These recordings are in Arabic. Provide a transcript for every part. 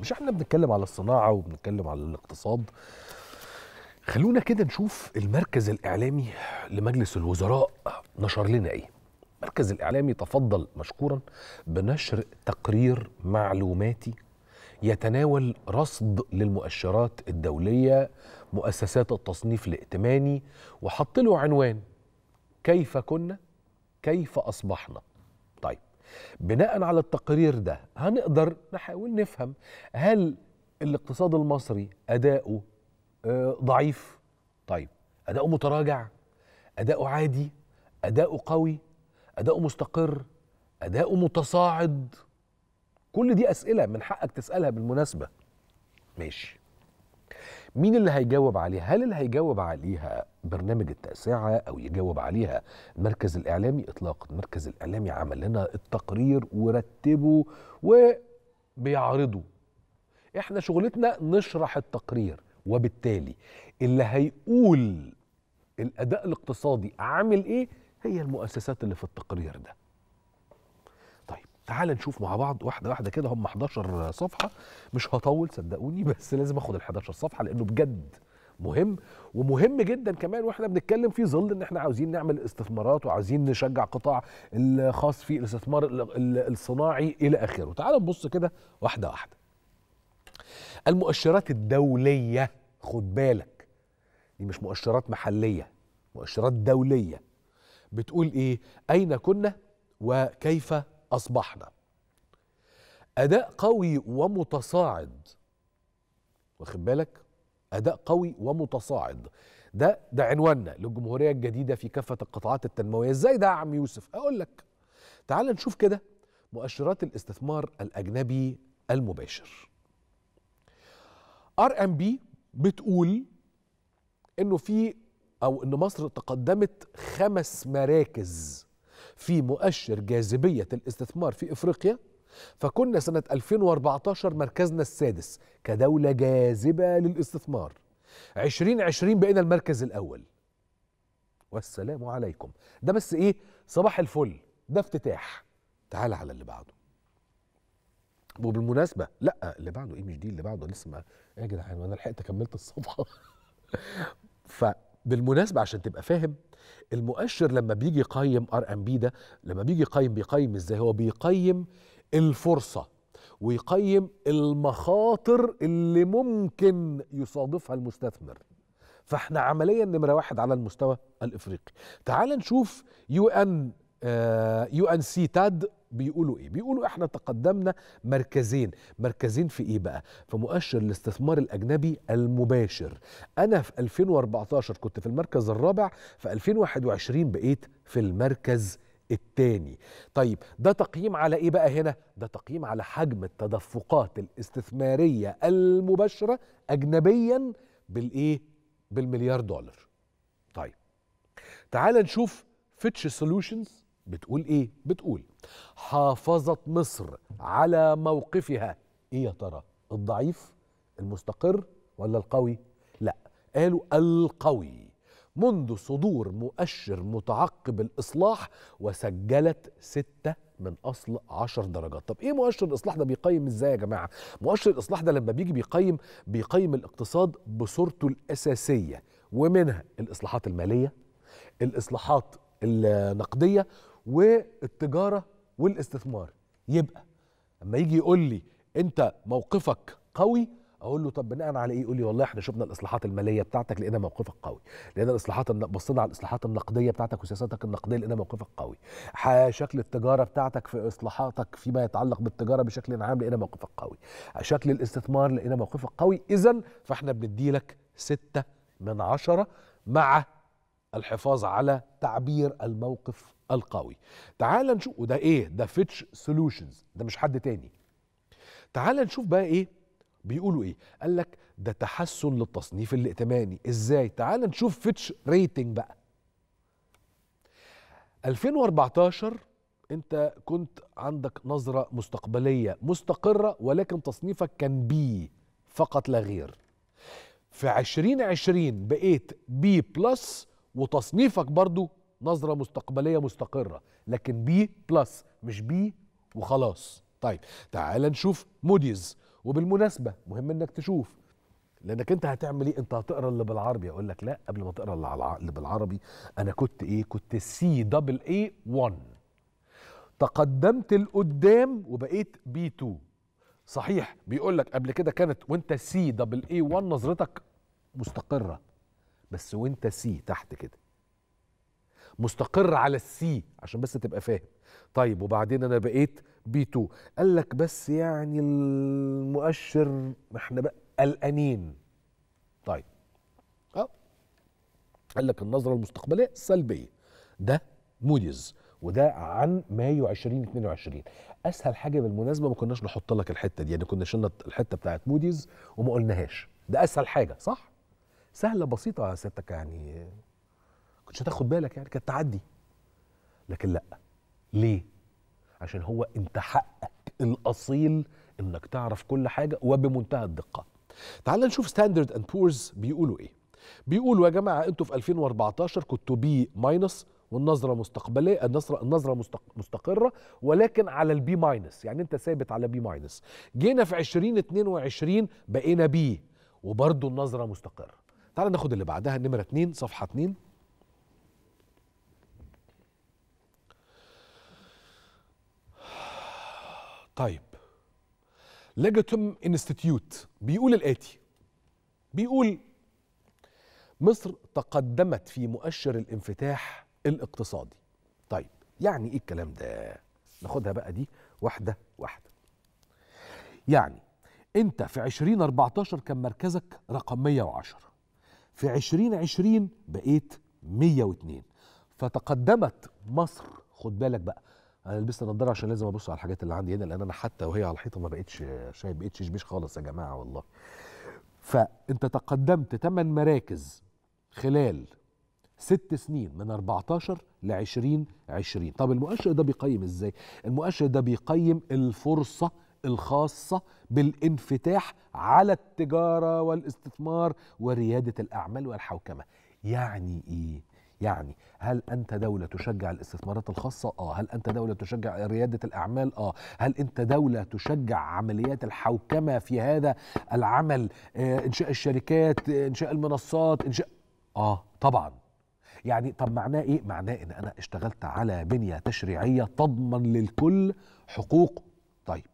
مش احنا بنتكلم على الصناعة وبنتكلم على الاقتصاد. خلونا كده نشوف المركز الإعلامي لمجلس الوزراء نشر لنا ايه. المركز الإعلامي تفضل مشكورا بنشر تقرير معلوماتي يتناول رصد للمؤشرات الدولية، مؤسسات التصنيف الائتماني، وحط له عنوان كيف كنا كيف أصبحنا. طيب بناء على التقرير ده هنقدر نحاول نفهم هل الاقتصاد المصري أداؤه ضعيف؟ طيب أداؤه متراجع؟ أداؤه عادي؟ أداؤه قوي؟ أداؤه مستقر؟ أداؤه متصاعد؟ كل دي أسئلة من حقك تسألها بالمناسبة. ماشي، مين اللي هيجاوب عليها؟ هل اللي هيجاوب عليها برنامج التاسعة أو يجاوب عليها المركز الإعلامي؟ إطلاقا، المركز الإعلامي عمل لنا التقرير ورتبه وبيعرضه. إحنا شغلتنا نشرح التقرير، وبالتالي اللي هيقول الأداء الاقتصادي عامل إيه هي المؤسسات اللي في التقرير ده. تعال نشوف مع بعض واحدة واحدة كده، هم 11 صفحة، مش هطول صدقوني، بس لازم اخد ال 11 صفحة لأنه بجد مهم، ومهم جدا كمان واحنا بنتكلم في ظل ان احنا عاوزين نعمل استثمارات وعاوزين نشجع قطاع الخاص في الاستثمار الصناعي إلى آخره. تعال نبص كده واحدة واحدة. المؤشرات الدولية، خد بالك دي مش مؤشرات محلية، مؤشرات دولية، بتقول إيه؟ أين كنا وكيف أصبحنا. أداء قوي ومتصاعد، واخد بالك؟ أداء قوي ومتصاعد، ده عنواننا للجمهورية الجديدة في كافة القطاعات التنموية. إزاي ده يا عم يوسف؟ أقول لك. تعال نشوف كده مؤشرات الاستثمار الأجنبي المباشر. RMB بتقول إنه إن مصر تقدمت 5 مراكز في مؤشر جاذبية الاستثمار في إفريقيا، فكنا سنة 2014 مركزنا السادس كدولة جاذبة للاستثمار. 2020 بقينا المركز الأول. والسلام عليكم، ده بس إيه؟ صباح الفل، ده افتتاح. تعال على اللي بعده. وبالمناسبة، لأ اللي بعده إيه؟ مش دي اللي بعده لسه. ما يا جدعان أنا لحقت كملت الصفحة. بالمناسبة عشان تبقى فاهم، المؤشر لما بيجي يقيم RMB ده، لما بيجي يقيم بيقيم ازاي؟ هو بيقيم الفرصة ويقيم المخاطر اللي ممكن يصادفها المستثمر. فاحنا عمليا نمرة 1 على المستوى الافريقي. تعال نشوف يو ان سي تاد بيقولوا ايه؟ بيقولوا احنا تقدمنا مركزين في ايه بقى؟ في مؤشر الاستثمار الاجنبي المباشر. انا في 2014 كنت في المركز الرابع، في 2021 بقيت في المركز الثاني. طيب ده تقييم على ايه بقى هنا؟ ده تقييم على حجم التدفقات الاستثمارية المباشرة اجنبيا بالايه؟ $1 مليار. طيب تعال نشوف فيتش سولوشنز بتقول ايه؟ بتقول حافظت مصر على موقفها. ايه يا ترى؟ الضعيف؟ المستقر؟ ولا القوي؟ لا، قالوا القوي منذ صدور مؤشر متعقب الإصلاح، وسجلت 6 من أصل 10 درجات. طب ايه مؤشر الإصلاح ده؟ بيقيم ازاي يا جماعة؟ مؤشر الإصلاح ده لما بيجي بيقيم الاقتصاد بصورته الأساسية، ومنها الإصلاحات المالية، الإصلاحات النقدية، والتجارة، والاستثمار. يبقى لما يجي يقول لي انت موقفك قوي، اقول له طب بناء على ايه؟ يقول لي والله احنا شفنا الاصلاحات الماليه بتاعتك لقينا موقفك قوي، لقينا بصينا على الاصلاحات النقديه بتاعتك وسياساتك النقديه لقينا موقفك قوي، شكل التجاره بتاعتك في اصلاحاتك فيما يتعلق بالتجاره بشكل عام لقينا موقفك قوي، شكل الاستثمار لقينا موقفك قوي. اذا فاحنا بندي لك 6 من 10 مع الحفاظ على تعبير الموقف القوي. تعال نشوف وده ايه؟ ده فيتش سولوشنز، ده مش حد تاني. تعال نشوف بقى ايه بيقولوا ايه؟ قال لك ده تحسن للتصنيف الائتماني. ازاي؟ تعال نشوف فيتش ريتنج بقى. 2014 انت كنت عندك نظرة مستقبلية مستقرة، ولكن تصنيفك كان بي فقط لا غير. في 2020 بقيت B+، وتصنيفك برضو نظرة مستقبلية مستقرة، لكن B+، مش B وخلاص. طيب تعال نشوف موديز، وبالمناسبه مهم انك تشوف، لانك انت هتعمل ايه؟ انت هتقرا اللي بالعربي. اقول لك لا، قبل ما تقرا اللي بالعربي انا كنت ايه؟ كنت سي دبل اي 1، تقدمت لقدام وبقيت بي 2. صحيح بيقول لك قبل كده كانت وانت سي دبل اي 1 نظرتك مستقره، بس وانت سي تحت كده مستقر على السي، عشان بس تبقى فاهم. طيب وبعدين انا بقيت بي 2، قال لك بس يعني المؤشر احنا بقى قلقانين. طيب قال لك النظره المستقبليه سلبيه. ده موديز وده عن مايو 2022. اسهل حاجه بالمناسبه، ما كناش نحط لك الحته دي، يعني كنا شلنا الحته بتاعت موديز وما قلناهاش. ده اسهل حاجه، صح؟ سهله بسيطه يا سيادتك، يعني كنتش هتاخد بالك، يعني كانت تعدي. لكن لا، ليه؟ عشان هو انت حقك الاصيل انك تعرف كل حاجه وبمنتهى الدقه. تعال نشوف ستاندرد اند بورز بيقولوا ايه. بيقولوا يا جماعه انتوا في 2014 كنتوا بي ماينس، والنظره مستقبليه، النظره مستقره ولكن على البي ماينس، يعني انت ثابت على بي ماينس. جينا في 2022 بقينا بي وبرضه النظره مستقره. تعال ناخد اللي بعدها، نمره 2 صفحه 2. طيب ليجاتوم انستيتيوت بيقول الآتي، بيقول مصر تقدمت في مؤشر الانفتاح الاقتصادي. طيب يعني ايه الكلام ده؟ ناخدها بقى دي واحدة واحدة. يعني انت في 2014 كان مركزك رقم 110، في 2020 بقيت 102، فتقدمت مصر. خد بالك بقى، أنا لبست نضارة عشان لازم أبص على الحاجات اللي عندي هنا، لأن أنا حتى وهي على الحيطة ما بقتش شايف، بقتش شبيش خالص يا جماعة والله. فأنت تقدمت 8 مراكز خلال 6 سنين، من 14 ل 2020. طب المؤشر ده بيقيم إزاي؟ المؤشر ده بيقيم الفرصة الخاصة بالانفتاح على التجارة والاستثمار وريادة الأعمال والحوكمة. يعني إيه؟ يعني هل أنت دولة تشجع الاستثمارات الخاصة؟ هل أنت دولة تشجع ريادة الأعمال؟ هل أنت دولة تشجع عمليات الحوكمة في هذا العمل؟ إنشاء الشركات، إنشاء المنصات، إنشاء طبعا. يعني طب معناه إيه؟ معناه إن أنا اشتغلت على بنية تشريعية تضمن للكل حقوق. طيب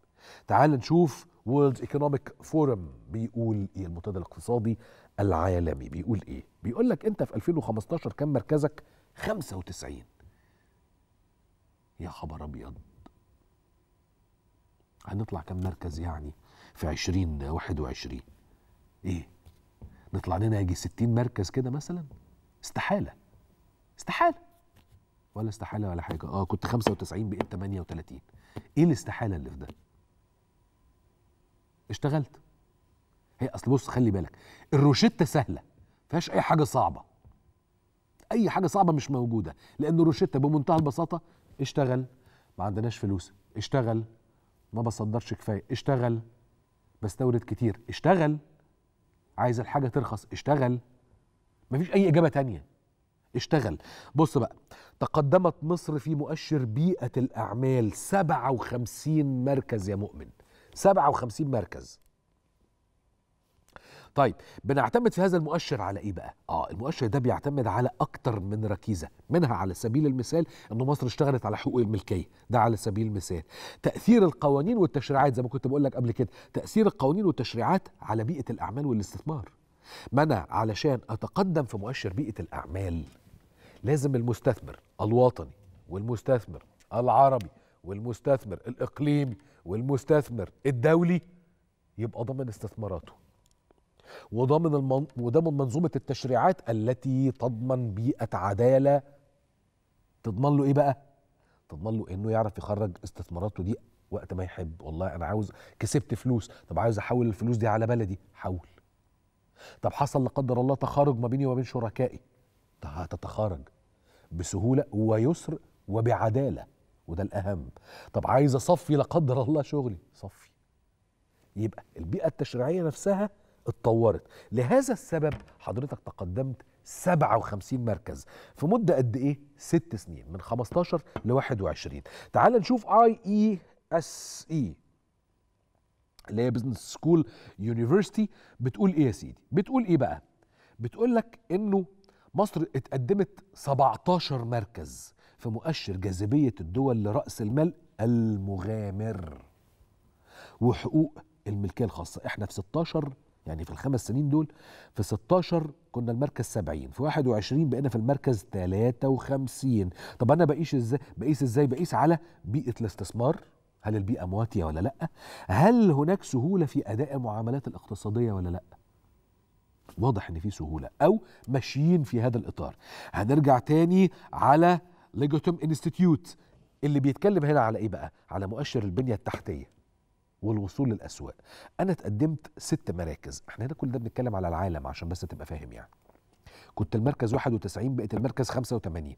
تعال نشوف World Economic Forum بيقول إيه؟ المنتدى الاقتصادي العالمي بيقول ايه؟ بيقول لك انت في 2015 كان مركزك 95. يا خبر ابيض، هنطلع كم مركز يعني في 2021؟ ايه، نطلع لنا يجي 60 مركز كده مثلا؟ استحاله استحاله، ولا استحاله ولا حاجه. كنت 95 بقيت 38. ايه الاستحاله اللي في ده؟ اشتغلت. هي اصل بص، خلي بالك، الروشته سهله، مفيهاش اي حاجه صعبه، اي حاجه صعبه مش موجوده، لان الروشته بمنتهى البساطه اشتغل، ما عندناش فلوس، اشتغل، ما بصدرش كفايه، اشتغل، بستورد كتير، اشتغل، عايز الحاجه ترخص، اشتغل، مفيش اي اجابه تانية، اشتغل. بص بقى، تقدمت مصر في مؤشر بيئه الاعمال 57 مركز يا مؤمن، 57 مركز. طيب بنعتمد في هذا المؤشر على ايه بقى؟ المؤشر ده بيعتمد على اكتر من ركيزه، منها على سبيل المثال ان مصر اشتغلت على حقوق الملكيه، ده على سبيل المثال. تاثير القوانين والتشريعات، زي ما كنت بقول لك قبل كده، تاثير القوانين والتشريعات على بيئه الاعمال والاستثمار. ما انا علشان اتقدم في مؤشر بيئه الاعمال لازم المستثمر الوطني والمستثمر العربي والمستثمر الاقليمي والمستثمر الدولي يبقى ضمن استثماراته، وضمن منظومة التشريعات التي تضمن بيئة عدالة. تضمن له إيه بقى؟ تضمن له إنه يعرف يخرج استثماراته دي وقت ما يحب. والله أنا عاوز، كسبت فلوس، طب عاوز أحول الفلوس دي على بلدي، حول. طب حصل لا قدر الله تخارج ما بيني وما بين شركائي، هتتخارج بسهولة ويسر وبعدالة، وده الأهم. طب عايز أصفي لا قدر الله شغلي، صفي. يبقى البيئة التشريعية نفسها اتطورت. لهذا السبب حضرتك تقدمت 57 مركز في مدة قد ايه؟ 6 سنين، من 15 ل 21. تعال نشوف IESE اللي هي بزنس سكول يونيفرسيتي، بتقول ايه يا سيدي؟ بتقول ايه بقى؟ بتقول لك انه مصر اتقدمت 17 مركز في مؤشر جاذبية الدول لرأس المال المغامر وحقوق الملكية الخاصة. احنا في 16، يعني في الخمس سنين دول، في 16 كنا المركز 70، في 21 بقينا في المركز 53. طب انا بقيس ازاي؟ بقيس على بيئة الاستثمار، هل البيئة مواتية ولا لا؟ هل هناك سهولة في اداء المعاملات الاقتصادية ولا لا؟ واضح ان في سهولة او ماشيين في هذا الاطار. هنرجع تاني على ليجوتوم انستيتيوت اللي بيتكلم هنا على ايه بقى؟ على مؤشر البنية التحتية والوصول للأسواق. أنا اتقدمت 6 مراكز، احنا هنا كل ده بنتكلم على العالم عشان بس تبقى فاهم. يعني كنت المركز 91 بقيت المركز 85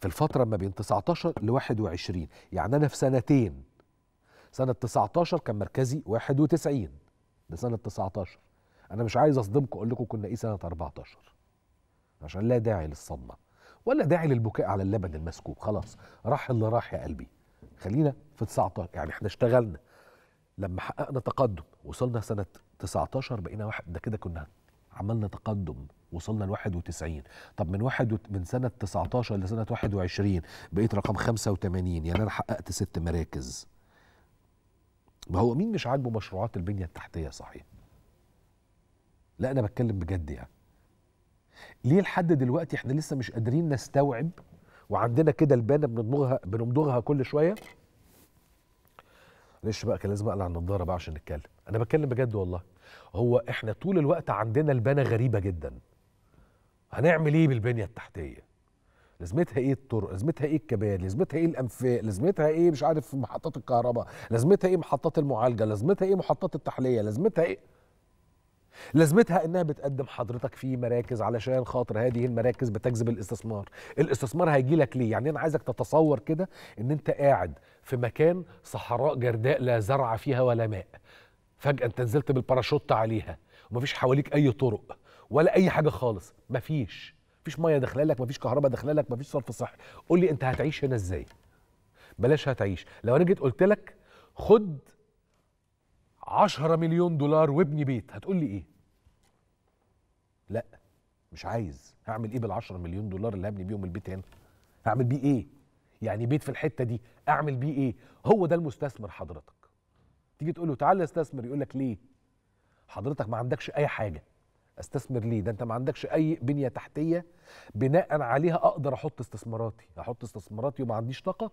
في الفترة ما بين 19 ل 21، يعني أنا في سنتين. سنة 19 كان مركزي 91، ده سنة 19. أنا مش عايز أصدمكم أقول لكم كنا إيه سنة 14 عشان لا داعي للصدمة ولا داعي للبكاء على اللبن المسكوب، خلاص راح اللي راح يا قلبي. خلينا في 19، يعني احنا اشتغلنا لما حققنا تقدم، وصلنا سنة 19 بقينا واحد، ده كده كنا عملنا تقدم، وصلنا ل 91. طب من سنة 19 لسنة 21 بقيت رقم 85، يعني أنا حققت 6 مراكز. ما هو مين مش عاجبه مشروعات البنية التحتية صحيح؟ لا أنا بتكلم بجد، يعني ليه لحد دلوقتي احنا لسه مش قادرين نستوعب وعندنا كده البانة بنمضغها كل شوية؟ معلش بقى كان لازم اقلع النضاره بقى عشان نتكلم، انا بتكلم بجد والله. هو احنا طول الوقت عندنا البانه غريبه جدا. هنعمل ايه بالبنيه التحتيه؟ لازمتها ايه الطرق؟ لازمتها ايه الكباري؟ لازمتها ايه الانفاق؟ لازمتها ايه مش عارف محطات الكهرباء؟ لازمتها ايه محطات المعالجه؟ لازمتها ايه محطات التحليه؟ لازمتها ايه؟ لازمتها انها بتقدم حضرتك في مراكز علشان خاطر هذه المراكز بتجذب الاستثمار. الاستثمار هيجي لك ليه؟ يعني انا عايزك تتصور كده ان انت قاعد في مكان صحراء جرداء لا زرع فيها ولا ماء، فجأة انت نزلت بالباراشوت عليها ومفيش حواليك اي طرق ولا اي حاجة خالص، مفيش مية داخله لك، مفيش كهرباء داخله لك، مفيش صرف صحي. قول لي انت هتعيش هنا ازاي؟ بلاش هتعيش. لو انا جيت قلت لك خد 10 مليون دولار وابني بيت، هتقول لي ايه؟ لا مش عايز. هعمل ايه بال10 مليون دولار اللي هبني بيهم البيت هنا؟ هعمل بيه ايه؟ يعني بيت في الحته دي اعمل بيه ايه؟ هو ده المستثمر حضرتك. تيجي تقول له تعالى استثمر، يقول لك ليه؟ حضرتك ما عندكش اي حاجه استثمر ليه؟ ده انت ما عندكش اي بنيه تحتيه بناء عليها اقدر احط استثماراتي، احط استثماراتي وما عنديش طاقه،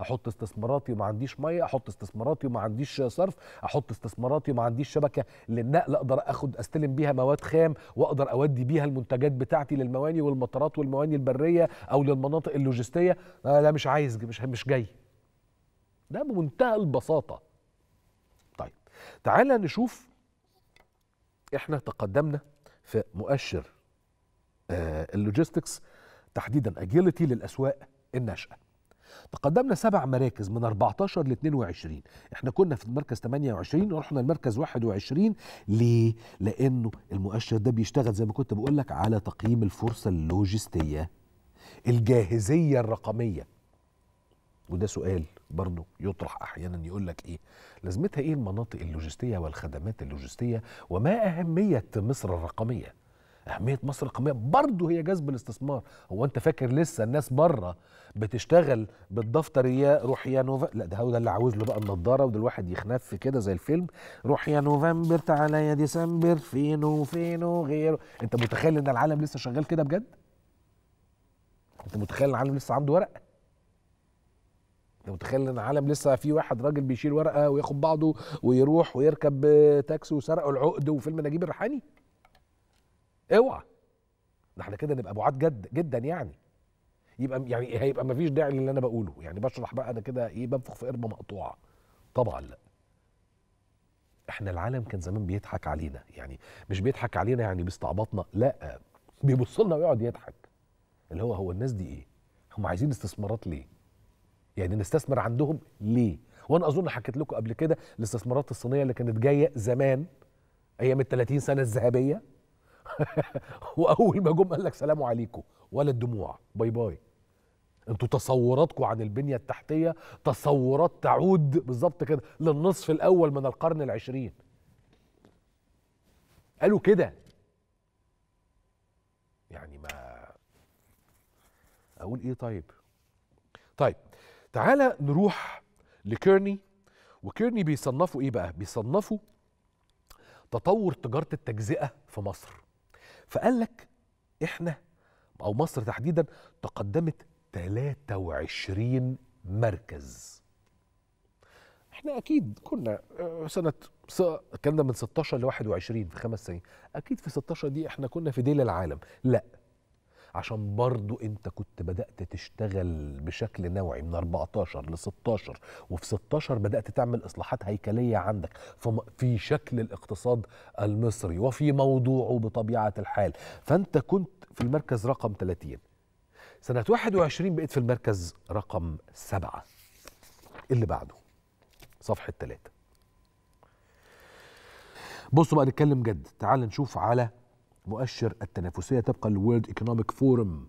احط استثماراتي وما عنديش ميه، احط استثماراتي وما عنديش صرف، احط استثماراتي وما عنديش شبكه للنقل اقدر استلم بيها مواد خام واقدر اودي بيها المنتجات بتاعتي للمواني والمطارات والمواني البريه او للمناطق اللوجستيه. لا مش عايز، مش جاي. ده بمنتهى البساطه. طيب تعالى نشوف احنا تقدمنا في مؤشر اللوجيستكس تحديدا، اجيلتي للاسواق الناشئه. تقدمنا 7 مراكز من 14 ل 22، احنا كنا في المركز 28 ورحنا المركز 21. ليه؟ لأنه المؤشر ده بيشتغل زي ما كنت بقول لك على تقييم الفرصة اللوجستية، الجاهزية الرقمية. وده سؤال برضه يطرح أحيانا، يقول لك إيه؟ لازمتها إيه المناطق اللوجستية والخدمات اللوجستية؟ وما أهمية مصر الرقمية؟ أهمية مصر الرقمية برضه هي جذب الاستثمار. هو أنت فاكر لسه الناس بره بتشتغل بالدفترية روح يا نوفمبر؟ لا ده هو ده اللي عاوز له بقى النضارة، وده الواحد يخنف كده زي الفيلم، روح يا نوفمبر تعالى يا ديسمبر فينو غيره. أنت متخيل إن العالم لسه شغال كده بجد؟ أنت متخيل العالم لسه عنده ورق؟ أنت متخيل إن العالم لسه في واحد راجل بيشيل ورقة وياخد بعضه ويروح ويركب تاكسي وسرقوا العقد وفيلم نجيب الريحاني؟ اوعى، ده احنا كده نبقى بعاد جدا يعني. يبقى يعني هيبقى مفيش داعي للي انا بقوله، يعني بشرح بقى انا كده ايه، بنفخ في قربه مقطوعه. طبعا لا، احنا العالم كان زمان بيضحك علينا، يعني مش بيضحك علينا يعني بيستعبطنا، لا بيبص لنا ويقعد يضحك، اللي هو الناس دي ايه؟ هم عايزين استثمارات ليه؟ يعني نستثمر عندهم ليه؟ وانا اظن حكيت لكم قبل كده الاستثمارات الصينيه اللي كانت جايه زمان ايام ال 30 سنه الذهبيه واول ما جم قال لك سلام عليكم، ولا الدموع، باي باي. انتوا تصوراتكم عن البنيه التحتيه تصورات تعود بالظبط كده للنصف الاول من القرن العشرين. قالوا كده يعني، ما اقول ايه. طيب تعالى نروح لكيرني. وكيرني بيصنفوا ايه بقى؟ بيصنفوا تطور تجارة التجزئة في مصر. فقال لك احنا او مصر تحديدا تقدمت 23 مركز. احنا اكيد كنا سنة الكلام ده من 16 ل 21 في 5 سنين، اكيد في 16 دي احنا كنا في ديل العالم. لا، عشان برضو انت كنت بدأت تشتغل بشكل نوعي من 14 ل 16، وفي 16 بدأت تعمل إصلاحات هيكلية عندك في شكل الاقتصاد المصري وفي موضوعه بطبيعة الحال. فانت كنت في المركز رقم 30. سنة 21 بقيت في المركز رقم 7 اللي بعده، صفحة 3. بصوا بقى نتكلم جد، تعال نشوف على مؤشر التنافسية طبقا للورلد ايكونوميك فورم.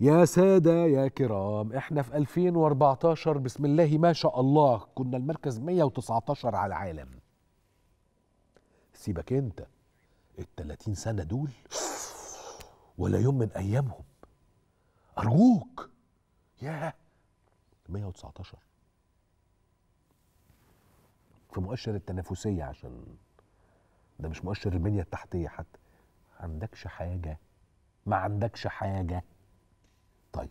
يا سادة يا كرام، احنا في 2014 بسم الله ما شاء الله كنا المركز 119 على العالم. سيبك انت ال 30 سنة دول ولا يوم من ايامهم، ارجوك. ياه، 119 في مؤشر التنافسية، عشان ده مش مؤشر البنية التحتية حتى. ما عندكش حاجة. طيب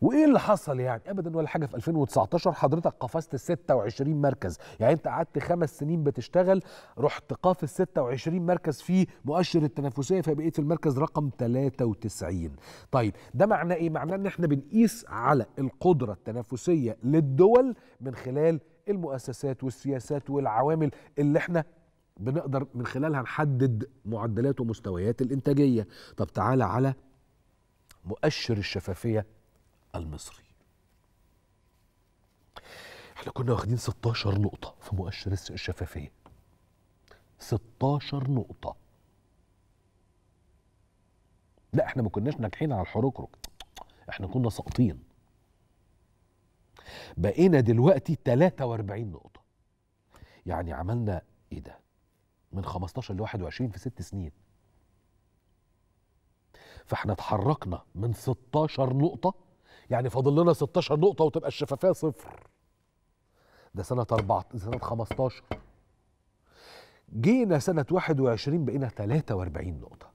وإيه اللي حصل يعني؟ أبدا ولا حاجة. في 2019 حضرتك قفزت 26 مركز، يعني أنت قعدت 5 سنين بتشتغل، رحت قافز 26 مركز في مؤشر التنافسية، فبقيت في المركز رقم 93. طيب ده معناه إيه؟ معناه إن إحنا بنقيس على القدرة التنافسية للدول من خلال المؤسسات والسياسات والعوامل اللي إحنا بنقدر من خلالها نحدد معدلات ومستويات الإنتاجية. طب تعالى على مؤشر الشفافية المصري. احنا كنا واخدين 16 نقطة في مؤشر الشفافية، 16 نقطة. لا احنا ما كناش ناجحين على الحركرك، احنا كنا ساقطين. بقينا دلوقتي 43 نقطة، يعني عملنا ايه ده؟ من 15 ل 21 في 6 سنين. فاحنا اتحركنا من 16 نقطة، يعني فاضل لنا 16 نقطة وتبقى الشفافية 0. ده سنة 15. جينا سنة 21 بقينا 43 نقطة.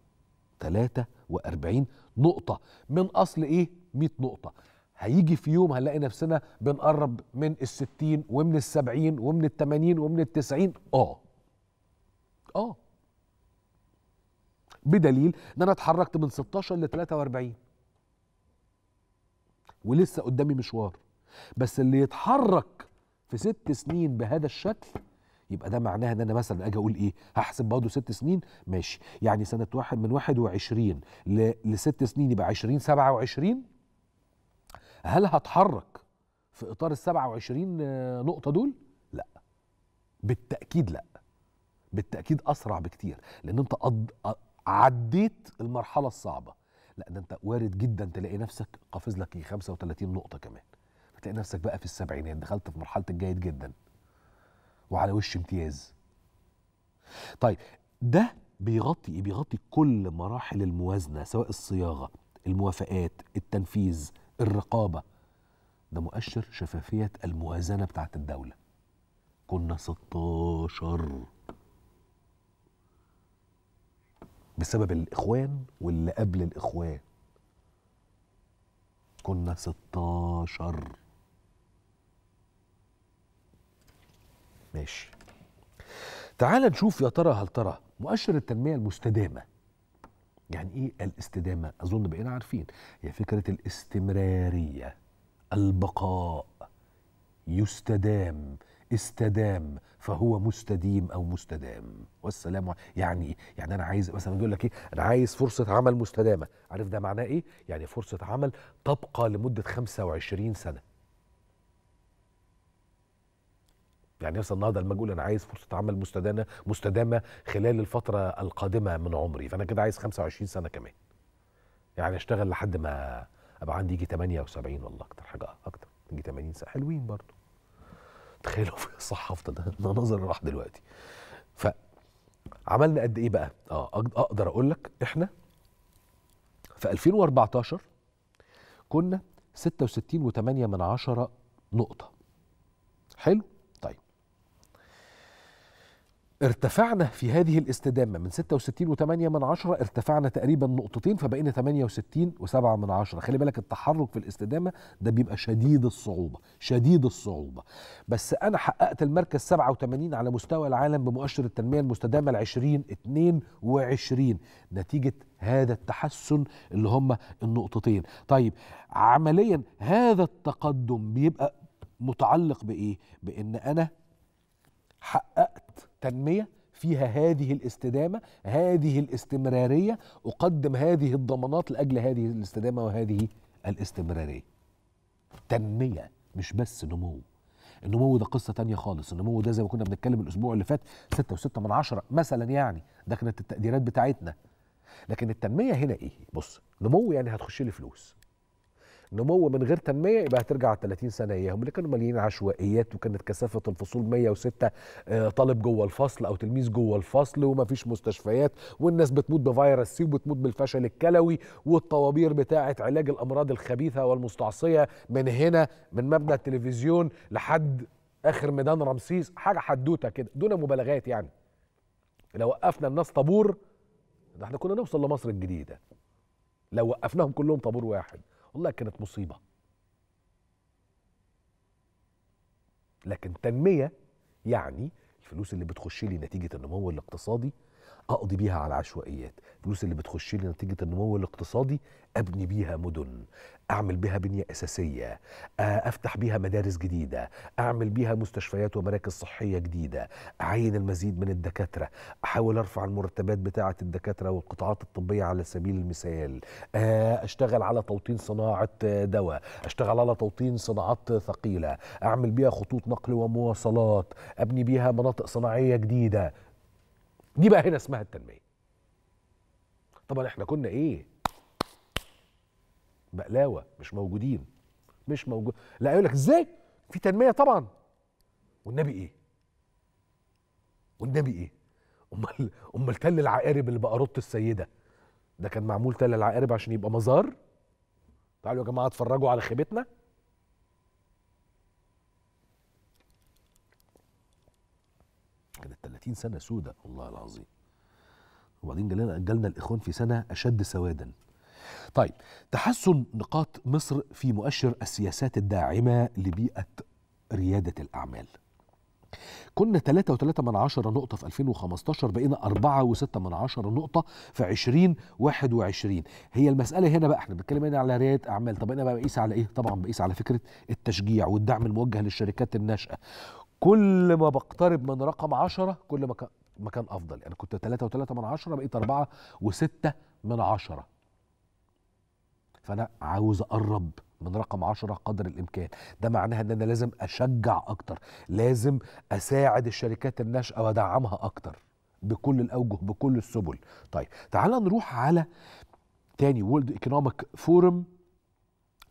43 نقطة من أصل إيه؟ 100 نقطة. هيجي في يوم هنلاقي نفسنا بنقرب من 60 ومن 70 ومن 80 ومن 90. بدليل ان انا اتحركت من 16 ل 43 ولسه قدامي مشوار. بس اللي يتحرك في 6 سنين بهذا الشكل يبقى ده معناها ان انا مثلا اجي اقول ايه؟ هحسب برضه 6 سنين، ماشي، يعني سنه واحد من 21 لست سنين يبقى 20 27. هل هتحرك في اطار ال 27 نقطه دول؟ لا، بالتاكيد لا، بالتأكيد أسرع بكتير، لأن أنت عديت المرحلة الصعبة. لا ده أنت وارد جدا تلاقي نفسك قافز لك 35 نقطة كمان، فتلاقي نفسك بقى في ال70، دخلت في مرحلة الجيد جدا وعلى وش امتياز. طيب ده بيغطي إيه؟ بيغطي كل مراحل الموازنة، سواء الصياغة، الموافقات، التنفيذ، الرقابة. ده مؤشر شفافية الموازنة بتاعت الدولة. كنا 16 بسبب الإخوان واللي قبل الإخوان. كنا 16. ماشي، تعال نشوف يا ترى، هل ترى مؤشر التنمية المستدامة. يعني إيه الاستدامة؟ أظن بقينا عارفين، هي فكرة الاستمرارية، البقاء. يستدام، استدام فهو مستديم او مستدام. والسلام يعني انا عايز مثلا، بيقول لك ايه، انا عايز فرصه عمل مستدامه. عارف ده معناه ايه؟ يعني فرصه عمل تبقى لمده 25 سنه. يعني يوصل النهارده لما اقول انا عايز فرصه عمل مستدامه خلال الفتره القادمه من عمري، فانا كده عايز 25 سنه كمان. يعني اشتغل لحد ما ابقى عندي يجي 78، والله اكتر، حاجه اكتر، يجي 80 سنه، حلوين برضه. تخيلوا في الصحافة ده نظر راح دلوقتي. ف عملنا قد ايه بقى؟ اقدر اقول لك احنا في 2014 كنا 66.8 نقطة. حلو؟ طيب. ارتفعنا في هذه الاستدامة من 66.8 ارتفعنا تقريبا نقطتين فبقينا 68.7. خلي بالك التحرك في الاستدامة ده بيبقى شديد الصعوبة، شديد الصعوبة. بس أنا حققت المركز 87 على مستوى العالم بمؤشر التنمية المستدامة ال 2022 نتيجة هذا التحسن اللي هم النقطتين. طيب عمليا هذا التقدم بيبقى متعلق بإيه؟ بإن أنا حققت تنمية فيها هذه الاستدامة، هذه الاستمرارية، أقدم هذه الضمانات لأجل هذه الاستدامة وهذه الاستمرارية. تنمية مش بس نمو. النمو ده قصة تانية خالص، النمو ده زي ما كنا بنتكلم الأسبوع اللي فات 6.6 مثلا، يعني ده كانت التقديرات بتاعتنا. لكن التنمية هنا إيه؟ بص، نمو يعني هتخش لي فلوس. نمو من غير تنميه يبقى هترجع على 30 سنه اياهم اللي كانوا مليانين عشوائيات، وكانت كثافه الفصول 106 طالب جوه الفصل او تلميذ جوه الفصل، ومفيش مستشفيات، والناس بتموت بفيروس سي، وبتموت بالفشل الكلوي، والطوابير بتاعه علاج الامراض الخبيثه والمستعصيه من هنا من مبنى التلفزيون لحد اخر ميدان رمسيس، حاجه حدوته كده دون مبالغات. يعني لو وقفنا الناس طابور ده احنا كنا نوصل لمصر الجديده، لو وقفناهم كلهم طابور واحد والله كانت مصيبة. لكن تنمية يعني الفلوس اللي بتخش لي نتيجة النمو الاقتصادي أقضي بيها على عشوائيات، الفلوس اللي بتخش لي نتيجة النمو الاقتصادي أبني بيها مدن، أعمل بيها بنية أساسية، أفتح بيها مدارس جديدة، أعمل بيها مستشفيات ومراكز صحية جديدة، أعين المزيد من الدكاترة، أحاول أرفع المرتبات بتاعة الدكاترة والقطاعات الطبية على سبيل المثال، أشتغل على توطين صناعة دواء، أشتغل على توطين صناعات ثقيلة، أعمل بيها خطوط نقل ومواصلات، أبني بيها مناطق صناعية جديدة. دي بقى هنا اسمها التنمية. طبعا احنا كنا ايه؟ بقلاوة، مش موجودين، مش موجود. لا يقول لك ازاي؟ في تنمية طبعا. والنبي ايه؟ والنبي ايه؟ امال تل العقارب اللي بقى رط السيدة ده كان معمول تل العقارب عشان يبقى مزار؟ تعالوا يا جماعة اتفرجوا على خيبتنا. كانت 30 سنة سودة والله العظيم. وبعدين جالنا الإخوان في سنة أشد سوادا. طيب، تحسن نقاط مصر في مؤشر السياسات الداعمة لبيئة ريادة الأعمال. كنا 3.3 نقطة في 2015 بقينا 4.6 نقطة في 2021. هي المسألة هنا بقى احنا بنتكلم هنا على ريادة أعمال، طب أنا بقى بقيس على إيه؟ طبعا بقيس على فكرة التشجيع والدعم الموجه للشركات الناشئة. كل ما بقترب من رقم 10 كل ما كان أفضل. أنا كنت 3.3 بقيت 4.6. فأنا عاوز أقرب من رقم 10 قدر الإمكان. ده معناها إن أنا لازم أشجع أكتر، لازم أساعد الشركات الناشئة وأدعمها أكتر بكل الأوجه بكل السبل. طيب تعالى نروح على تاني وورلد ايكونوميك فورم.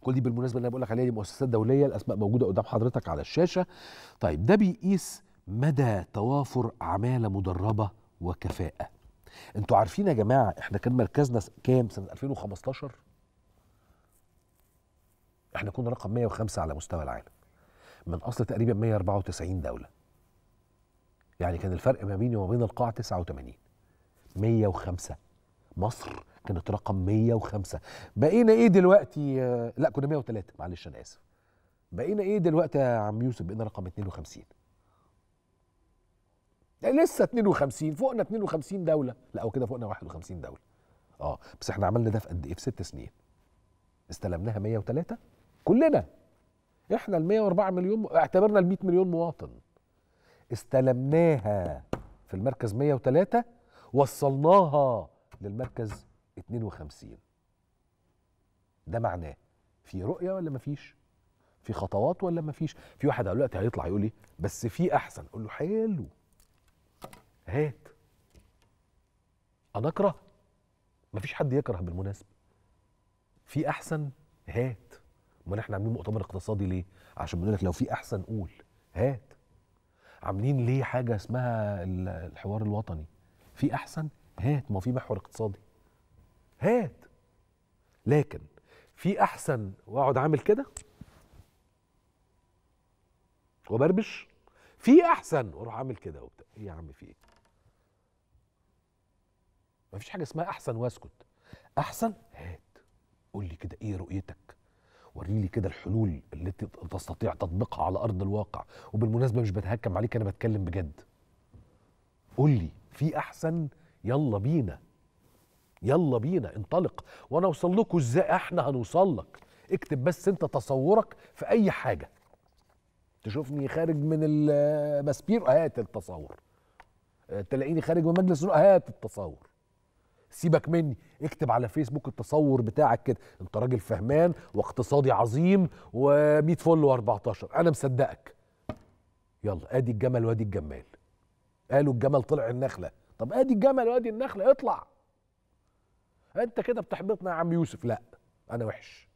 كل دي بالمناسبه اللي انا بقول لك عليها دي مؤسسات دوليه، الاسماء موجوده قدام حضرتك على الشاشه. طيب ده بيقيس مدى توافر عماله مدربه وكفاءه. انتوا عارفين يا جماعه احنا كان مركزنا كام سنه 2015؟ احنا كنا رقم 105 على مستوى العالم من اصل تقريبا 194 دوله. يعني كان الفرق ما بيني وما بين القاع 89، 105. مصر كانت رقم 105. بقينا ايه دلوقتي؟ لا كنا 103، معلش انا اسف. بقينا ايه دلوقتي يا عم يوسف؟ بقينا رقم 52. لسه 52، فوقنا 52 دولة، لا هو كده فوقنا 51 دولة. بس احنا عملنا ده في قد ايه؟ في 6 سنين. استلمناها 103 كلنا. احنا ال 104 مليون اعتبرنا ال 100 مليون مواطن. استلمناها في المركز 103 وصلناها للمركز 52. ده معناه في رؤية ولا مفيش؟ في خطوات ولا مفيش؟ في واحد دلوقتي هيطلع يقول ايه؟ بس في أحسن، أقول له حلو هات. أنا أكره؟ مفيش حد يكره بالمناسبة. في أحسن هات. أمال احنا عاملين مؤتمر اقتصادي ليه؟ عشان بنقول لك لو في أحسن قول هات. عاملين ليه حاجة اسمها الحوار الوطني؟ في احسن هات، ما في محور اقتصادي هات، لكن في احسن واقعد عامل كده وبربش، في احسن واروح عامل كده وبتاع. ايه يا عم في ايه؟ ما فيش حاجه اسمها احسن واسكت. احسن هات، قول لي كده ايه رؤيتك، وريلي كده الحلول اللي تستطيع تطبيقها على ارض الواقع. وبالمناسبه مش بتهكم عليك، انا بتكلم بجد. قول لي في احسن، يلا بينا يلا بينا انطلق، وانا اوصل لكم ازاي؟ احنا هنوصل لك. اكتب بس انت تصورك في اي حاجه، تشوفني خارج من الماسبيرو هات التصور، تلاقيني خارج من مجلس النواب هات التصور. سيبك مني، اكتب على فيسبوك التصور بتاعك كده، انت راجل فهمان واقتصادي عظيم و100 فل و14، انا مصدقك. يلا ادي الجمل وادي الجمال، قالوا الجمل طلع النخله، طب ادي الجمل وادي النخله اطلع. انت كده بتحبطنا يا عم يوسف، لا انا وحش.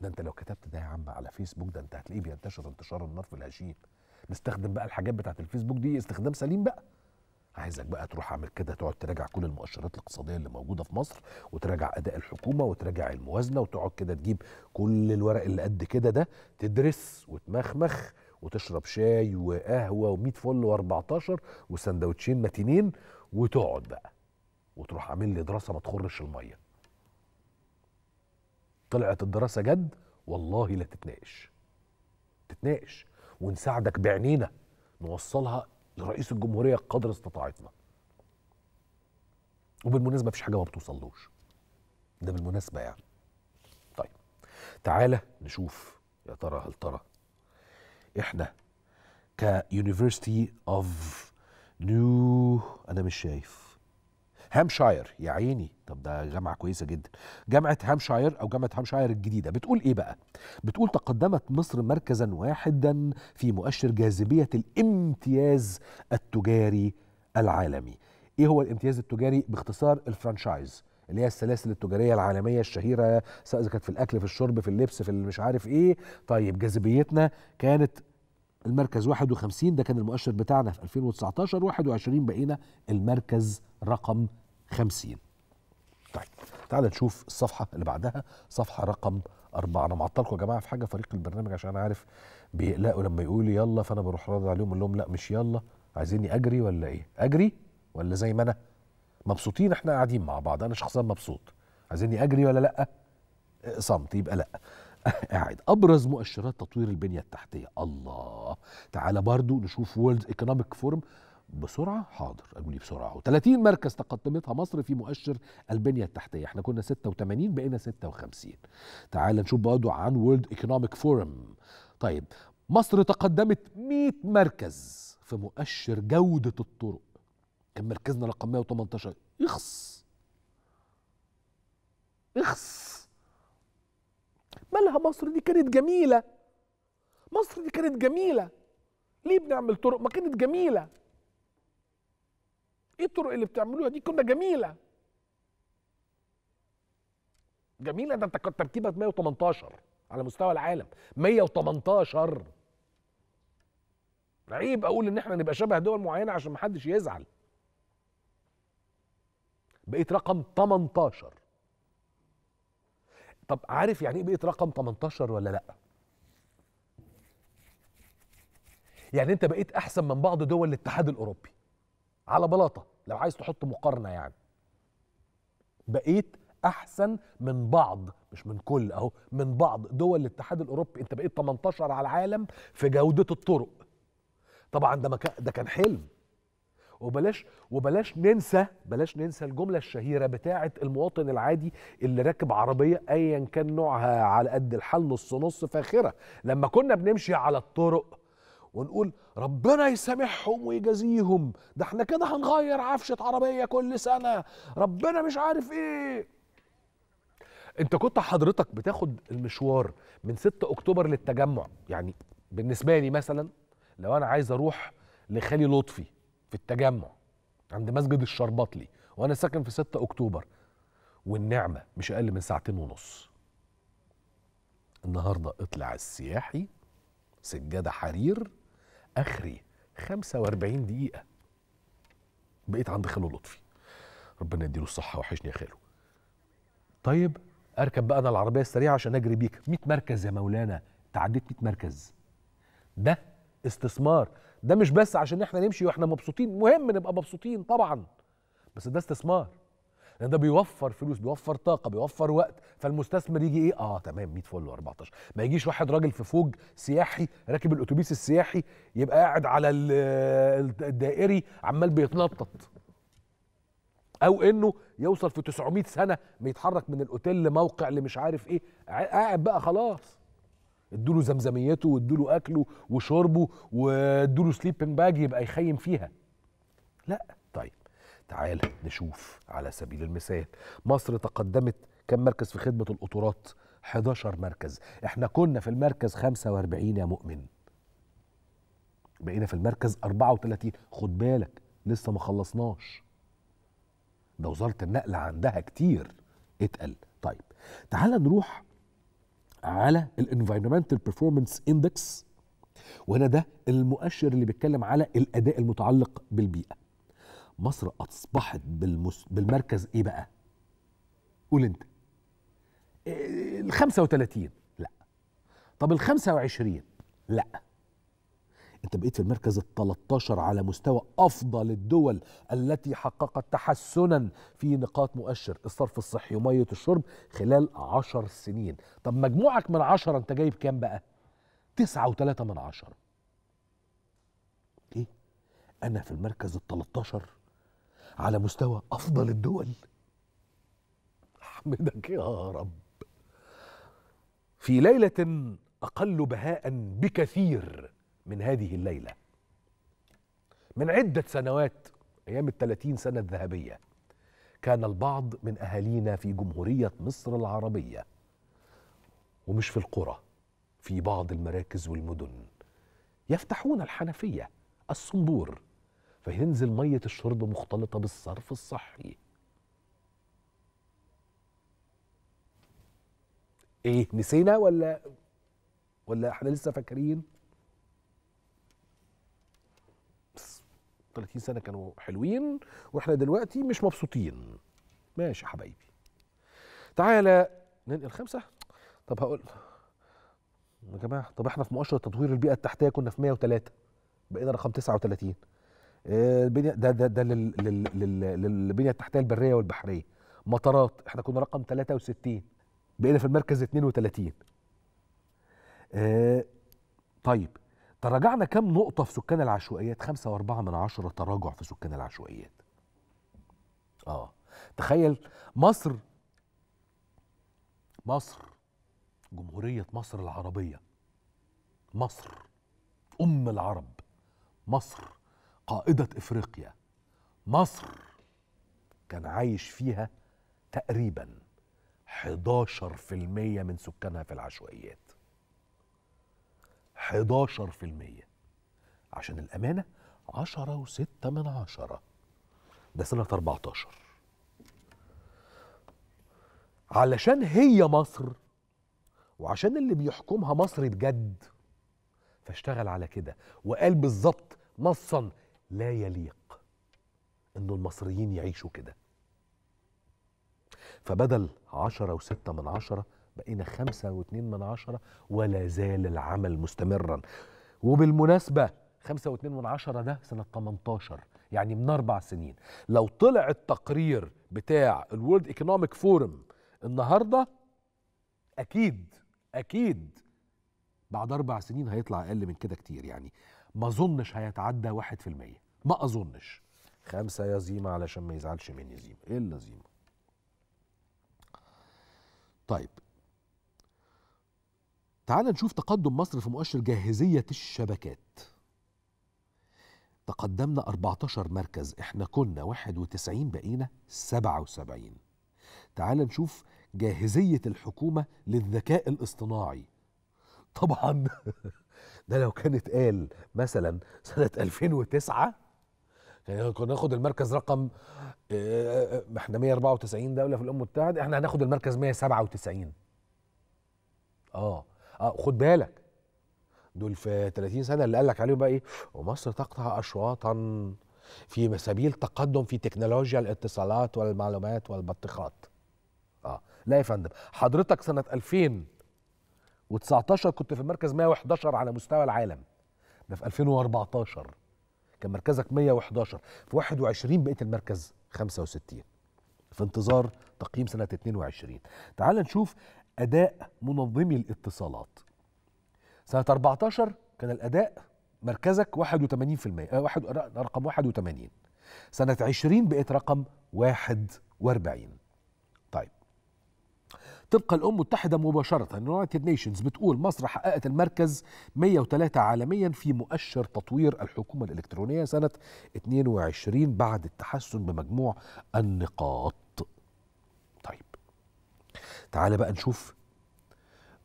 ده انت لو كتبت ده يا عم على فيسبوك ده انت هتلاقيه بينتشر انتشار النار في الهشيم. نستخدم بقى الحاجات بتاعت الفيسبوك دي استخدام سليم بقى. عايزك بقى تروح اعمل كده، تقعد تراجع كل المؤشرات الاقتصاديه اللي موجوده في مصر، وتراجع اداء الحكومه، وتراجع الموازنه، وتقعد كده تجيب كل الورق اللي قد كده ده، تدرس وتمخمخ وتشرب شاي وقهوه و100 فل و14 وسندوتشين متينين، وتقعد بقى وتروح عامل لي دراسه ما تخرش الميه. طلعت الدراسه جد والله لا تتناقش. تتناقش ونساعدك بعينينا نوصلها لرئيس الجمهوريه قدر استطاعتنا. وبالمناسبه مفيش حاجه ما بتوصلوش. ده بالمناسبه يعني. طيب تعالى نشوف يا ترى، هل ترى احنا كيونيفرسيتي اوف نيو، انا مش شايف، هامشاير يا عيني، طب ده جامعة كويسة جدا، جامعة هامشاير أو جامعة هامشاير الجديدة، بتقول إيه بقى؟ بتقول تقدمت مصر مركزا واحدا في مؤشر جاذبية الامتياز التجاري العالمي. إيه هو الامتياز التجاري؟ باختصار الفرانشايز، اللي هي السلاسل التجارية العالمية الشهيرة، سواء كانت في الأكل، في الشرب، في اللبس، في اللي مش عارف إيه. طيب جاذبيتنا كانت المركز 51، ده كان المؤشر بتاعنا في 2019، 21 بقينا المركز رقم 50. طيب تعالى نشوف الصفحة اللي بعدها، صفحة رقم 4. أنا معطلكم يا جماعة في حاجة فريق البرنامج، عشان أنا عارف بيقلقوا لما يقولوا لي يلا، فأنا بروح رد عليهم أقول لهم لا مش يلا، عايزيني أجري ولا إيه؟ أجري ولا زي ما أنا؟ مبسوطين إحنا قاعدين مع بعض، أنا شخصيا مبسوط. عايزيني أجري ولا لأ؟ صمت، يبقى لأ. قاعد. أبرز مؤشرات تطوير البنية التحتية، الله. تعالى برضو نشوف وورلد ايكونوميك فورم بسرعه، حاضر اقول لي بسرعه اهو. 30 مركز تقدمتها مصر في مؤشر البنيه التحتيه، احنا كنا 86 بقينا 56. تعال نشوف برضه عن وورلد ايكونوميك فورم. طيب مصر تقدمت 100 مركز في مؤشر جوده الطرق، كان مركزنا رقم 118. اخص مالها مصر دي كانت جميله، مصر دي كانت جميله، ليه بنعمل طرق؟ ما كانت جميله، ايه الطرق اللي بتعملوها دي؟ كنا جميله جميله. ده انت كانت ترتيبك 118 على مستوى العالم، 118. عيب اقول ان احنا نبقى شبه دول معينه عشان محدش يزعل. بقيت رقم 18. طب عارف يعني ايه بقيت رقم 18 ولا لا؟ يعني انت بقيت احسن من بعض دول الاتحاد الاوروبي على بلاطه، لو عايز تحط مقارنه يعني. بقيت احسن من بعض، مش من كل اهو، من بعض دول الاتحاد الاوروبي، انت بقيت 18 على العالم في جوده الطرق. طبعا ده كان حلم. وبلاش ننسى الجمله الشهيره بتاعه المواطن العادي اللي راكب عربيه ايا كان نوعها على قد الحال، نص نص، فاخره، لما كنا بنمشي على الطرق ونقول ربنا يسامحهم ويجازيهم، ده احنا كده هنغير عفشه عربيه كل سنه، ربنا مش عارف ايه. انت كنت حضرتك بتاخد المشوار من 6 اكتوبر للتجمع، يعني بالنسبه لي مثلا لو انا عايز اروح لخالي لطفي في التجمع عند مسجد الشرباطلي وانا ساكن في 6 اكتوبر، والنعمه مش اقل من 2.5 ساعة. النهارده اطلع السياحي سجاده حرير اخري 45 دقيقة. بقيت عند خاله لطفي، ربنا يديله الصحه، وحشني يا خاله. طيب اركب بقى انا العربيه السريعه عشان اجري بيك 100 مركز يا مولانا، تعديت 100 مركز. ده استثمار، ده مش بس عشان احنا نمشي واحنا مبسوطين، مهم نبقى مبسوطين طبعا، بس ده استثمار، لان ده بيوفر فلوس، بيوفر طاقه، بيوفر وقت. فالمستثمر يجي ايه؟ تمام 100 فل و14، ما يجيش واحد راجل في فوج سياحي راكب الاتوبيس السياحي يبقى قاعد على الدائري عمال بيتنطط، او انه يوصل في 900 سنه بيتحرك من الاوتيل لموقع اللي مش عارف ايه، قاعد بقى خلاص. ادوا له زمزميته وادوا له اكله وشربه وادوا له سليبنج باج يبقى يخيم فيها. لا طيب تعال نشوف على سبيل المثال، مصر تقدمت كم مركز في خدمه القطارات؟ 11 مركز، احنا كنا في المركز 45 يا مؤمن. بقينا في المركز 34، خد بالك لسه ما خلصناش. ده وزاره النقل عندها كتير اتقل. طيب تعال نروح على الانفايرمنتال بيرفورمانس اندكس، وهنا ده المؤشر اللي بيتكلم على الاداء المتعلق بالبيئه. مصر اصبحت بالمركز ايه بقى؟ قول انت. ال 35؟ لا. طب ال 25؟ لا. انت بقيت في المركز ال 13 على مستوى افضل الدول التي حققت تحسنا في نقاط مؤشر الصرف الصحي وميه الشرب خلال 10 سنين. طب مجموعك من 10 انت جايب كام بقى؟ 9.3. ايه؟ انا في المركز ال 13 على مستوى افضل الدول. احمدك يا رب. في ليله اقل بهاء بكثير من هذه الليلة، من عدة سنوات أيام ال30 سنة الذهبية، كان البعض من أهالينا في جمهورية مصر العربية، ومش في القرى، في بعض المراكز والمدن، يفتحون الحنفية، الصنبور، فينزل مية الشرب مختلطة بالصرف الصحي. إيه نسينا ولا إحنا لسه فاكرين؟ 30 سنة كانوا حلوين واحنا دلوقتي مش مبسوطين. ماشي حبايبي. تعالى ننقل 5. طب هقول يا جماعة، طب احنا في مؤشر تطوير البيئة التحتية كنا في 103، بقينا رقم 39. البنية ده للبنية التحتية البرية والبحرية. مطارات احنا كنا رقم 63، بقينا في المركز 32. طيب تراجعنا كم نقطة في سكان العشوائيات؟ 5.4 تراجع في سكان العشوائيات. تخيل مصر جمهورية مصر العربية، مصر أم العرب، مصر قائدة إفريقيا، مصر كان عايش فيها تقريبا 11% من سكانها في العشوائيات. 11%، عشان الأمانة 10.6، ده سنة 14. علشان هي مصر وعشان اللي بيحكمها مصري بجد، فاشتغل على كده وقال بالظبط نصا لا يليق إنه المصريين يعيشوا كده. فبدل 10.6 بقينا 5.2، ولا زال العمل مستمرا. وبالمناسبة 5.2 ده سنة 18، يعني من 4 سنين. لو طلع التقرير بتاع الورلد ايكونوميك فورم النهاردة، أكيد بعد 4 سنين هيطلع أقل من كده كتير، يعني ما أظنش هيتعدى 1%، ما أظنش. 5 يا زيمة علشان ما يزعلش مني زيمة، إلا زيمة. طيب تعال نشوف تقدم مصر في مؤشر جاهزية الشبكات. تقدمنا 14 مركز، احنا كنا 91، بقينا 77. تعال نشوف جاهزية الحكومة للذكاء الاصطناعي. طبعا ده لو كانت قال مثلا سنة 2009 يعني كنا ناخد المركز رقم، احنا 194 دولة في الأمم المتحدة، احنا هناخد المركز 197. خد بالك دول في 30 سنة اللي قال لك عليهم بقى ايه؟ ومصر تقطع أشواطا في سبيل تقدم في تكنولوجيا الاتصالات والمعلومات والبطيخات. لا يا فندم، حضرتك سنة 2019 كنت في المركز 111 على مستوى العالم. ده في 2014 كان مركزك 111، في 21 بقيت المركز 65 في انتظار تقييم سنة 22. تعال نشوف أداء منظمي الاتصالات. سنة 14 كان الأداء مركزك 81%، رقم 81. سنة 20 بقيت رقم 41. طيب، تبقى الأمم المتحدة مباشرة، يونايتد نيشنز بتقول مصر حققت المركز 103 عالميا في مؤشر تطوير الحكومة الإلكترونية سنة 22 بعد التحسن بمجموع النقاط. طيب، تعال بقى نشوف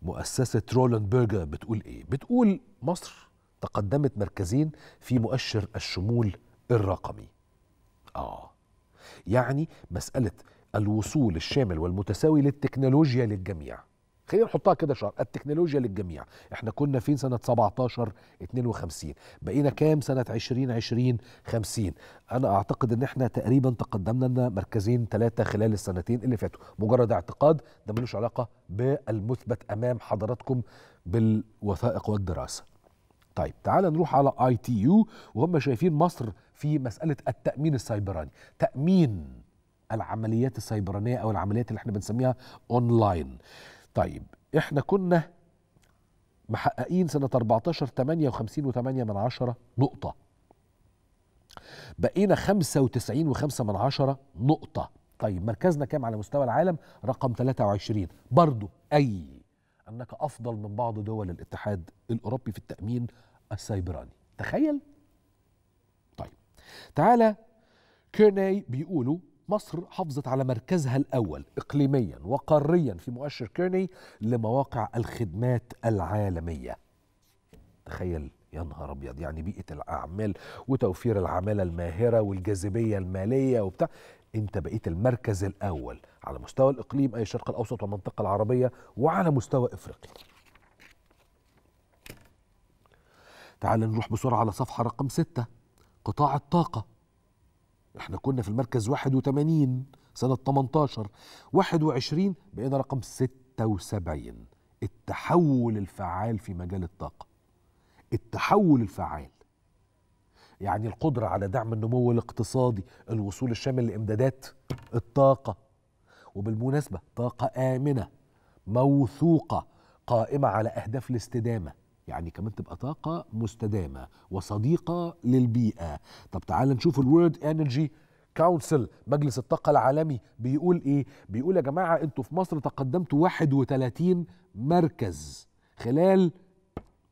مؤسسة رولاند بيرجر بتقول إيه؟ بتقول مصر تقدمت مركزين في مؤشر الشمول الرقمي. يعني مسألة الوصول الشامل والمتساوي للتكنولوجيا للجميع. خلينا نحطها كده شعار، التكنولوجيا للجميع. احنا كنا فين سنة 17؟ 52. بقينا كام سنة 2020؟ 50. انا اعتقد ان احنا تقريبا تقدمنا لنا مركزين 3 خلال السنتين اللي فاتوا، مجرد اعتقاد، ده ملوش علاقة بالمثبت امام حضراتكم بالوثائق والدراسة. طيب، تعال نروح على ITU وهم شايفين مصر في مسألة التأمين السيبراني، تأمين العمليات السيبرانية أو العمليات اللي احنا بنسميها أونلاين. طيب، احنا كنا محققين سنة 14 58.8 نقطة، بقينا 95.5 نقطة. طيب، مركزنا كام على مستوى العالم؟ رقم 23. برضو أي أنك أفضل من بعض دول الاتحاد الأوروبي في التأمين السيبراني، تخيل. طيب، تعالى كيرني بيقولوا مصر حافظت على مركزها الأول إقليميا وقاريا في مؤشر كيرني لمواقع الخدمات العالمية. تخيل، يا نهار أبيض، يعني بيئة الأعمال وتوفير العمالة الماهرة والجاذبية المالية وبتاع، أنت بقيت المركز الأول على مستوى الإقليم أي الشرق الأوسط والمنطقة العربية وعلى مستوى إفريقيا. تعال نروح بسرعة على صفحة رقم 6، قطاع الطاقة. احنا كنا في المركز 81 سنة 18، 21 بقينا رقم 76. التحول الفعال في مجال الطاقة، التحول الفعال يعني القدرة على دعم النمو الاقتصادي، الوصول الشامل لإمدادات الطاقة، وبالمناسبة طاقة آمنة موثوقة قائمة على أهداف الاستدامة، يعني كمان تبقى طاقة مستدامة وصديقة للبيئة. طب تعال نشوف الورد انرجي كونسل، مجلس الطاقة العالمي، بيقول ايه؟ بيقول يا جماعة انتوا في مصر تقدمتوا 31 مركز خلال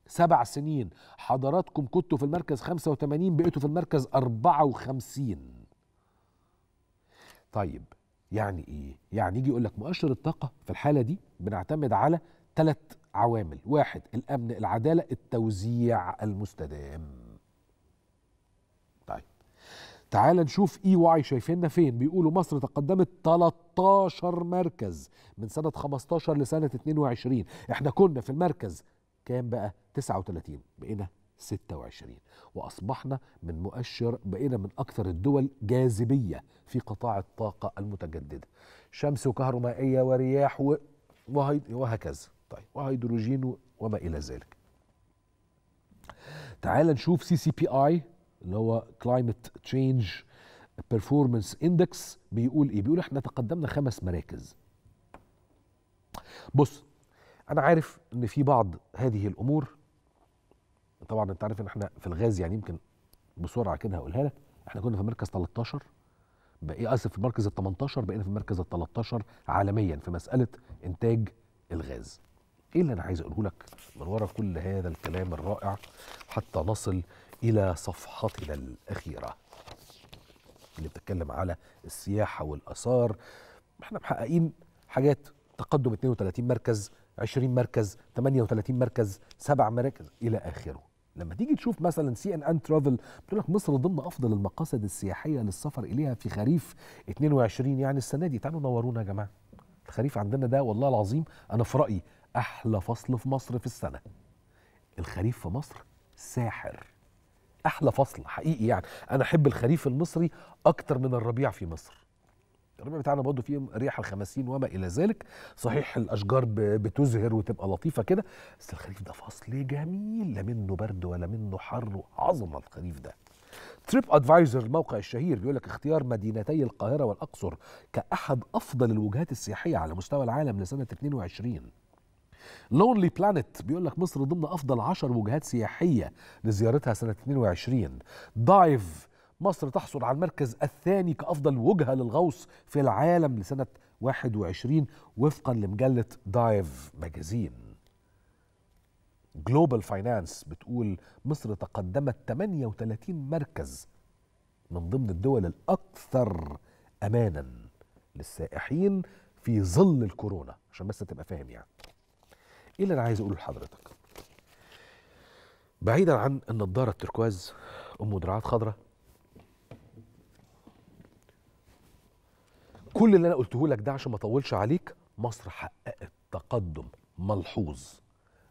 7 سنين، حضراتكم كنتوا في المركز 85 بقيتوا في المركز 54. طيب، يعني ايه؟ يعني يجي يقول لك مؤشر الطاقة في الحالة دي بنعتمد على 3 عوامل، 1 الأمن، العدالة، التوزيع المستدام. طيب، تعال نشوف EY شايفيننا فين. بيقولوا مصر تقدمت 13 مركز من سنة 15 لسنة 22، احنا كنا في المركز كام بقى؟ 39، بقينا 26، وأصبحنا من مؤشر، بقينا من أكثر الدول جاذبية في قطاع الطاقة المتجددة، شمس وكهرومائية ورياح وهكذا، طيب، وهيدروجين وما إلى ذلك. تعال نشوف CCPI اللي هو Climate Change Performance Index، بيقول إيه؟ بيقول إحنا تقدمنا 5 مراكز. بص، أنا عارف إن في بعض هذه الأمور، طبعًا أنت عارف إن إحنا في الغاز، يعني يمكن بسرعة كده هقولها لك، إحنا كنا في المركز 13، بقي آسف في المركز 18، بقينا في المركز 13 عالميًا في مسألة إنتاج الغاز. ايه اللي انا عايز اقوله لك من ورا كل هذا الكلام الرائع حتى نصل الى صفحتنا الاخيره اللي بتتكلم على السياحه والاثار؟ احنا محققين حاجات، تقدم 32 مركز، 20 مركز، 38 مركز، 7 مراكز الى اخره. لما تيجي تشوف مثلا CNN Travel بتقول لك مصر ضمن افضل المقاصد السياحيه للسفر اليها في خريف 22، يعني السنه دي. تعالوا نورونا يا جماعه، الخريف عندنا ده والله العظيم أنا في رأيي أحلى فصل في مصر في السنة. الخريف في مصر ساحر، احلى فصل حقيقي. يعني انا احب الخريف المصري اكتر من الربيع في مصر. الربيع بتاعنا برضه فيه ريحه الخمسين وما الى ذلك، صحيح الاشجار بتزهر وتبقى لطيفه كده، بس الخريف ده فصل جميل، لا منه برد ولا منه حر، عظمه الخريف ده. تريب ادفايزر الموقع الشهير بيقول لك اختيار مدينتي القاهره والاقصر كاحد افضل الوجهات السياحيه على مستوى العالم لسنه 22. لونلي بلانيت بيقول لك مصر ضمن افضل 10 وجهات سياحيه لزيارتها سنه 22. دايف مصر تحصل على المركز الثاني كافضل وجهه للغوص في العالم لسنه 21 وفقا لمجله دايف ماجازين. جلوبال فاينانس بتقول مصر تقدمت 38 مركز من ضمن الدول الاكثر امانا للسائحين في ظل الكورونا، عشان بس تبقى فاهم يعني. ايه اللي انا عايز اقوله لحضرتك؟ بعيدا عن النضاره التركواز ام دراعات خضراء، كل اللي انا قلته لك ده عشان ما اطولش عليك، مصر حققت تقدم ملحوظ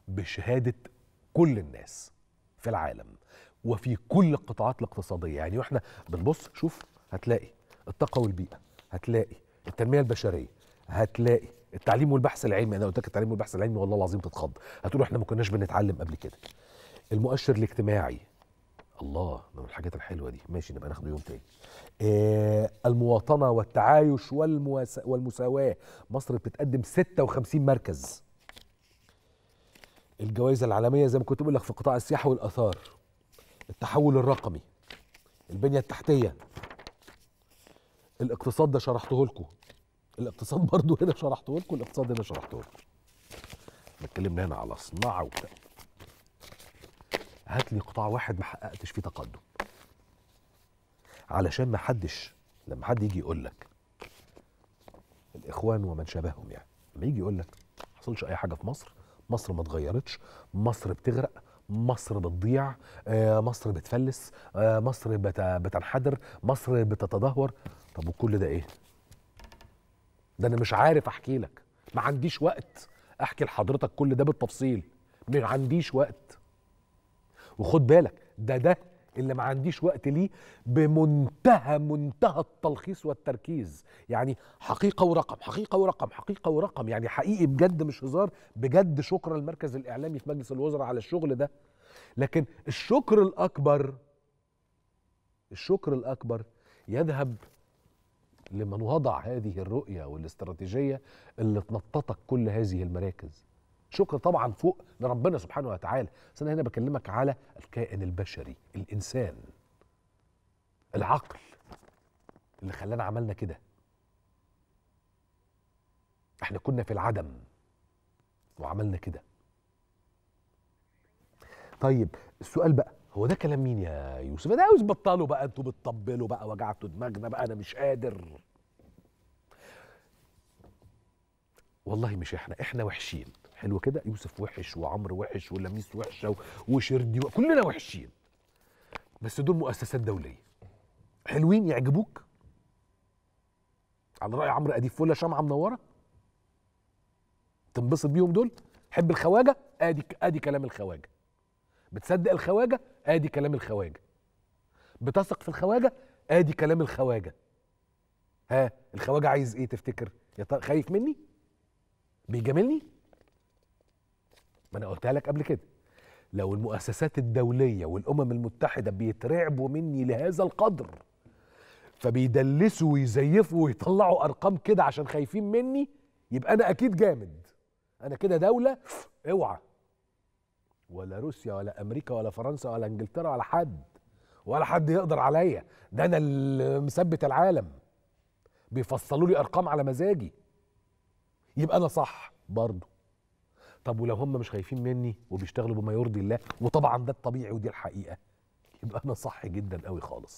بشهاده كل الناس في العالم وفي كل القطاعات الاقتصاديه. يعني واحنا بنبص شوف هتلاقي الطاقه والبيئه، هتلاقي التنميه البشريه، هتلاقي التعليم والبحث العلمي. انا قلت لك التعليم والبحث العلمي والله العظيم تتخض، هتقول احنا ما كناش بنتعلم قبل كده. المؤشر الاجتماعي، الله من الحاجات الحلوه دي، ماشي نبقى ناخده يوم تاني. المواطنه والتعايش والمساواه، مصر بتتقدم 56 مركز. الجوائز العالميه زي ما كنت بقول لك في قطاع السياحه والاثار، التحول الرقمي، البنيه التحتيه، الاقتصاد ده شرحته لكم، الاقتصاد برضه هنا شرحته لكم، الاقتصاد هنا شرحته لكم. احنا اتكلمنا هنا على صناعه وبتاع. هات لي قطاع واحد ما حققتش فيه تقدم. علشان ما حدش لما حد يجي يقول لك الاخوان ومن شابههم، يعني لما يجي يقول لك ما حصلش اي حاجه في مصر، مصر ما اتغيرتش، مصر بتغرق، مصر بتضيع، مصر بتفلس، مصر بتنحدر، مصر بتتدهور. طب وكل ده ايه؟ ده انا مش عارف احكي لك، ما عنديش وقت احكي لحضرتك كل ده بالتفصيل، ما عنديش وقت. وخد بالك ده اللي ما عنديش وقت ليه بمنتهى التلخيص والتركيز. يعني حقيقة ورقم حقيقة ورقم حقيقة ورقم، يعني حقيقي بجد مش هزار. بجد شكرا للمركز الإعلامي في مجلس الوزراء على الشغل ده، لكن الشكر الأكبر يذهب لمن وضع هذه الرؤية والاستراتيجية اللي تنططك كل هذه المراكز. شكر طبعا فوق لربنا سبحانه وتعالى، بس انا هنا بكلمك على الكائن البشري، الانسان، العقل اللي خلانا عملنا كده. احنا كنا في العدم وعملنا كده. طيب السؤال بقى، هو ده كلام مين يا يوسف؟ انا عاوز بطلوا بقى، انتوا بتطبلوا بقى، وجعتوا دماغنا بقى، انا مش قادر. والله مش احنا وحشين. حلو كده، يوسف وحش وعمرو وحش ولميس وحشه وشردي كلنا وحشين، بس دول مؤسسات دوليه حلوين يعجبوك على راي عمرو اديب، فله شمعه منوره تنبسط بيهم دول. حب الخواجه، ادي كلام الخواجه، بتصدق الخواجه، ادي كلام الخواجه، بتثق في الخواجه، ادي كلام الخواجه. ها الخواجه عايز ايه تفتكر؟ يا ترى خايف مني؟ بيجاملني؟ ما انا قلتها لك قبل كده، لو المؤسسات الدوليه والامم المتحده بيترعبوا مني لهذا القدر فبيدلسوا ويزيفوا ويطلعوا ارقام كده عشان خايفين مني، يبقى انا اكيد جامد، انا كده دوله اوعى. ولا روسيا ولا امريكا ولا فرنسا ولا انجلترا ولا حد يقدر عليا، ده انا اللي مثبت العالم، بيفصلوا لي ارقام على مزاجي، يبقى انا صح برضه. طب ولو هم مش خايفين مني وبيشتغلوا بما يرضي الله، وطبعا ده الطبيعي ودي الحقيقه، يبقى انا صح جدا قوي خالص.